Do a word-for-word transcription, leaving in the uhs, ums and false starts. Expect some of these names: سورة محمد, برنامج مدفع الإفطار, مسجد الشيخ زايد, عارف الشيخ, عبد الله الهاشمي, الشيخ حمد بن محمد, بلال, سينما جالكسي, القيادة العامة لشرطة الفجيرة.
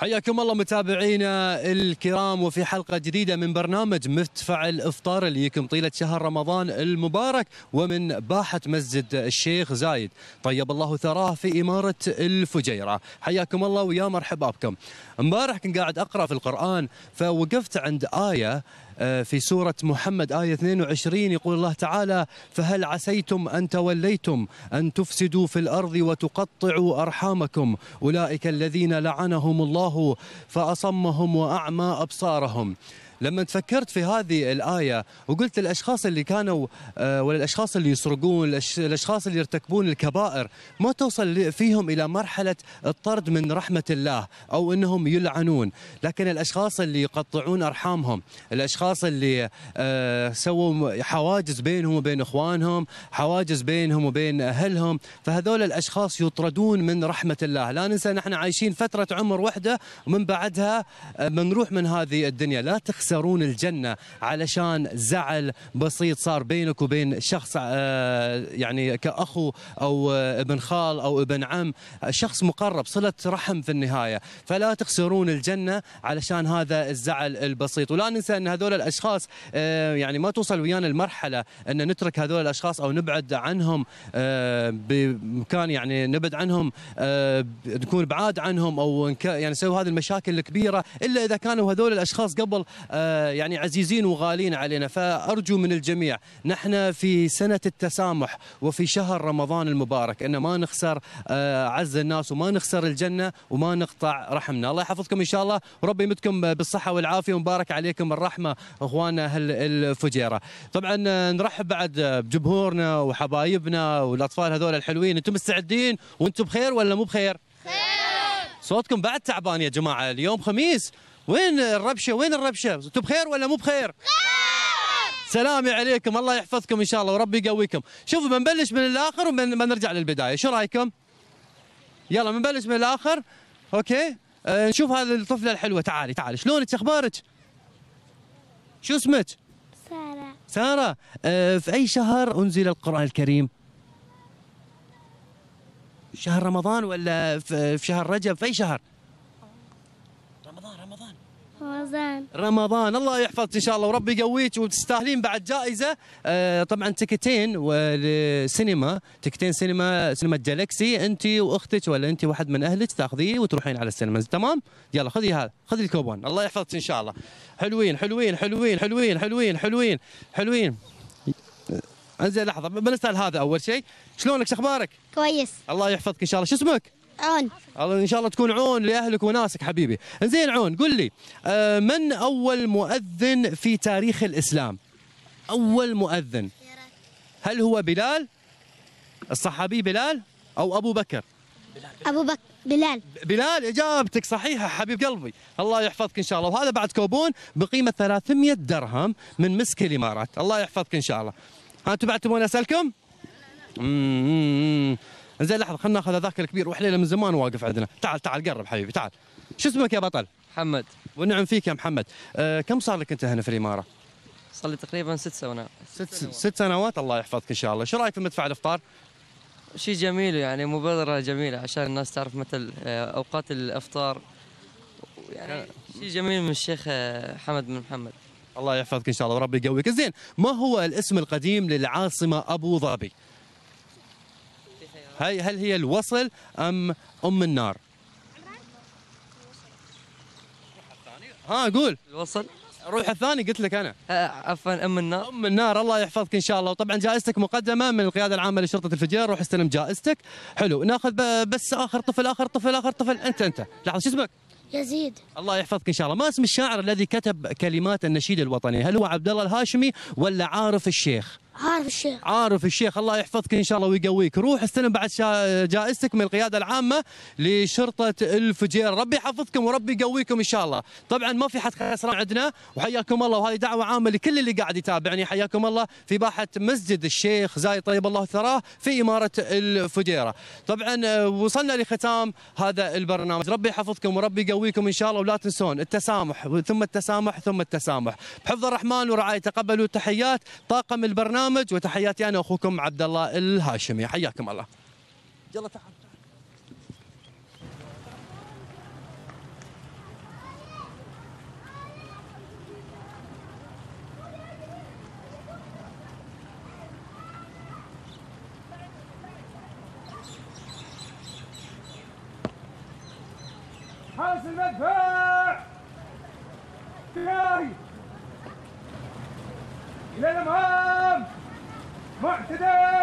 حياكم الله متابعينا الكرام، وفي حلقة جديدة من برنامج مدفع الإفطار اللي يكم طيلة شهر رمضان المبارك ومن باحة مسجد الشيخ زايد طيب الله ثراه في إمارة الفجيرة. حياكم الله ويا مرحبا بكم. امبارح كنت قاعد أقرأ في القرآن فوقفت عند آية في سورة محمد آية اثنين وعشرين، يقول الله تعالى: فهل عسيتم أن توليتم أن تفسدوا في الأرض وتقطعوا أرحامكم أولئك الذين لعنهم الله فأصمهم وأعمى أبصارهم. لما تفكرت في هذه الآية وقلت الأشخاص اللي كانوا ولا الأشخاص اللي يسرقون، الأشخاص اللي يرتكبون الكبائر ما توصل فيهم إلى مرحلة الطرد من رحمة الله أو أنهم يلعنون، لكن الأشخاص اللي يقطعون أرحامهم، الأشخاص اللي سووا حواجز بينهم وبين إخوانهم، حواجز بينهم وبين أهلهم، فهذول الأشخاص يطردون من رحمة الله. لا ننسى نحن عايشين فترة عمر واحدة ومن بعدها بنروح من هذه الدنيا، لا تخسر يخسرون الجنة علشان زعل بسيط صار بينك وبين شخص، يعني كأخو أو ابن خال أو ابن عم، شخص مقرب، صلة رحم في النهاية، فلا تخسرون الجنة علشان هذا الزعل البسيط. ولا ننسى أن هذول الأشخاص يعني ما توصل ويانا المرحلة أن نترك هذول الأشخاص أو نبعد عنهم بمكان، يعني نبعد عنهم، نكون بعاد عنهم أو يعني نسوي هذه المشاكل الكبيرة، إلا إذا كانوا هذول الأشخاص قبل يعني عزيزين وغالين علينا. فأرجو من الجميع نحن في سنة التسامح وفي شهر رمضان المبارك أن ما نخسر عز الناس وما نخسر الجنة وما نقطع رحمنا. الله يحفظكم إن شاء الله وربي يمدكم بالصحة والعافية ومبارك عليكم الرحمة أخواننا أهل الفجيرة. طبعا نرحب بعد بجمهورنا وحبايبنا والأطفال هذول الحلوين. أنتم مستعدين وأنتم بخير ولا مو بخير؟ خير. صوتكم بعد تعبان يا جماعة، اليوم خميس، وين الربشة؟ وين الربشة؟ انتم بخير ولا مو بخير؟ خير. سلامي عليكم، الله يحفظكم ان شاء الله وربي يقويكم. شوفوا بنبلش من الاخر وبنرجع للبداية، شو رايكم؟ يلا بنبلش من الاخر، اوكي؟ أه نشوف هذه الطفلة الحلوة، تعالي تعالي، شلونك؟ اخبارك؟ شو اسمك؟ سارة. سارة، أه في أي شهر أنزل القرآن الكريم؟ شهر رمضان ولا في شهر رجب؟ في أي شهر؟ رمضان. رمضان. الله يحفظك ان شاء الله وربي يقويك وتستاهلين بعد جائزه، آه طبعا تكتين للسينما، تكتين سينما، سينما جالكسي، انت واختك ولا انت واحد من اهلك تاخذيه وتروحين على السينما، تمام؟ يلا خذي هذا، خذي الكوبون، الله يحفظك ان شاء الله. حلوين حلوين حلوين حلوين حلوين حلوين حلوين. انزين لحظه بنسال هذا اول شيء، شلونك؟ شو اخبارك؟ كويس. الله يحفظك ان شاء الله، شو اسمك؟ عون. ان شاء الله تكون عون لاهلك وناسك حبيبي. زين عون، قل لي من اول مؤذن في تاريخ الاسلام؟ اول مؤذن، هل هو بلال الصحابي بلال او ابو بكر؟ ابو بكر. بلال. بلال، اجابتك صحيحه حبيب قلبي، الله يحفظك ان شاء الله. وهذا بعد كوبون بقيمه ثلاثمئة درهم من مسك الامارات، الله يحفظك ان شاء الله. ها انتم بعد تبون اسالكم؟ امم زين لحظة خلنا ناخذ هذاك الكبير وحليله من زمان واقف عندنا، تعال تعال قرب حبيبي تعال. شو اسمك يا بطل؟ محمد. ونعم فيك يا محمد. أه كم صار لك انت هنا في الامارة؟ صار لي تقريبا ست سنوات. ست سنوات. ست سنوات، الله يحفظك ان شاء الله. شو رايك في مدفع الافطار؟ شيء جميل، يعني مبادرة جميلة عشان الناس تعرف متى اوقات الافطار، يعني شيء جميل من الشيخ حمد بن محمد. الله يحفظك ان شاء الله وربي يقويك. زين، ما هو الاسم القديم للعاصمة ابو ظبي؟ هل هي الوصل أم أم النار؟ ها قول. الوصل. روح الثاني قلت لك أنا. عفوا أم النار. أم النار، الله يحفظك إن شاء الله. وطبعا جائزتك مقدمة من القيادة العامة لشرطة الفجيرة، روح استلم جائزتك. حلو، ناخذ بس آخر طفل آخر طفل آخر طفل، أنت أنت. لحظة، شو اسمك؟ يزيد. الله يحفظك إن شاء الله. ما اسم الشاعر الذي كتب كلمات النشيد الوطني؟ هل هو عبد الله الهاشمي ولا عارف الشيخ؟ عارف الشيخ. عارف الشيخ، الله يحفظك ان شاء الله ويقويك. روح استلم بعد جائزتك من القياده العامه لشرطه الفجيره، ربي يحفظكم وربي يقويكم ان شاء الله. طبعا ما في حد خسران عندنا، وحياكم الله، وهذه دعوه عامه لكل اللي قاعد يتابعني، حياكم الله في باحه مسجد الشيخ زايد طيب الله ثراه في اماره الفجيره. طبعا وصلنا لختام هذا البرنامج، ربي يحفظكم وربي يقويكم ان شاء الله، ولا تنسون التسامح ثم التسامح ثم التسامح. بحفظ الرحمن ورعايته تقبلوا تحيات طاقم البرنامج وتحياتي أنا أخوكم عبد الله الهاشمي، حياكم الله. يلا تعال. حارس المدفع تجاري إلى الأمام معتدل.